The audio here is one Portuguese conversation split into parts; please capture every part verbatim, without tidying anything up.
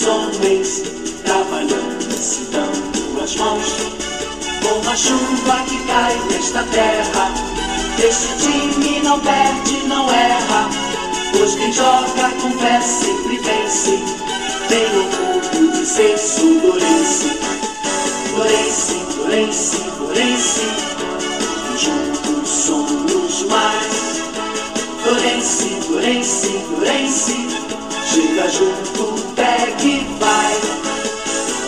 os homens trabalhando se dando as mãos, como a chuva que cai nesta terra. Este time não perde, não erra, pois quem joga com fé sempre vence. Tem o orgulho de ser Dorense, Dorense, Dorense, Dorense, juntos somos mais. Dorense, Dorense, Dorense, chega junto, pega e vai.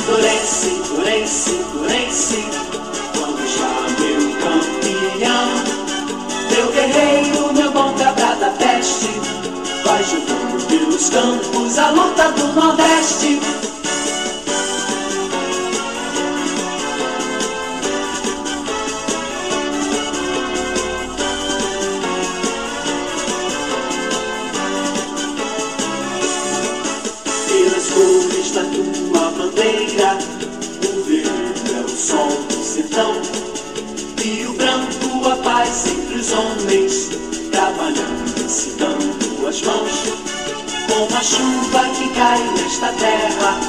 Dorense, Dorense, Dorense, vamos lá meu campeão, meu guerreiro, meu bom cabra da peste, vai jogando pelos campos a luta do Nordeste. Pelas cores da tua bandeira, o verde é o sol do sertão e o branco a paz entre os homens, trabalhando se dando as mãos, como a chuva que cai nesta terra.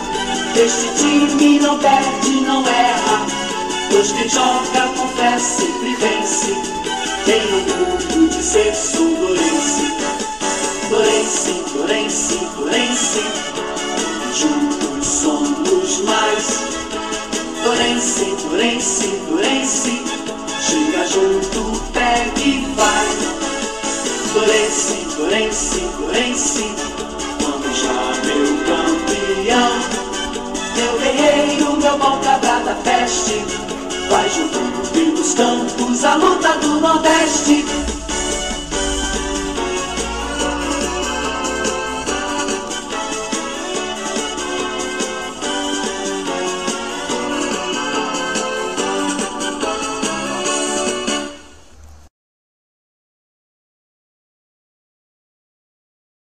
Este time não perde, não erra, pois quem joga com fé sempre vence. Tem o orgulho de ser Dorense, Dorense, Dorense, Dorense, juntos somos mais. Dorense, Dorense, Dorense, chega junto, pega e vai. Dorense, Dorense, Dorense, vamos já meu campeão, meu guerreiro, meu bom cabra da peste, vai jogando pelos campos a luta do Nordeste.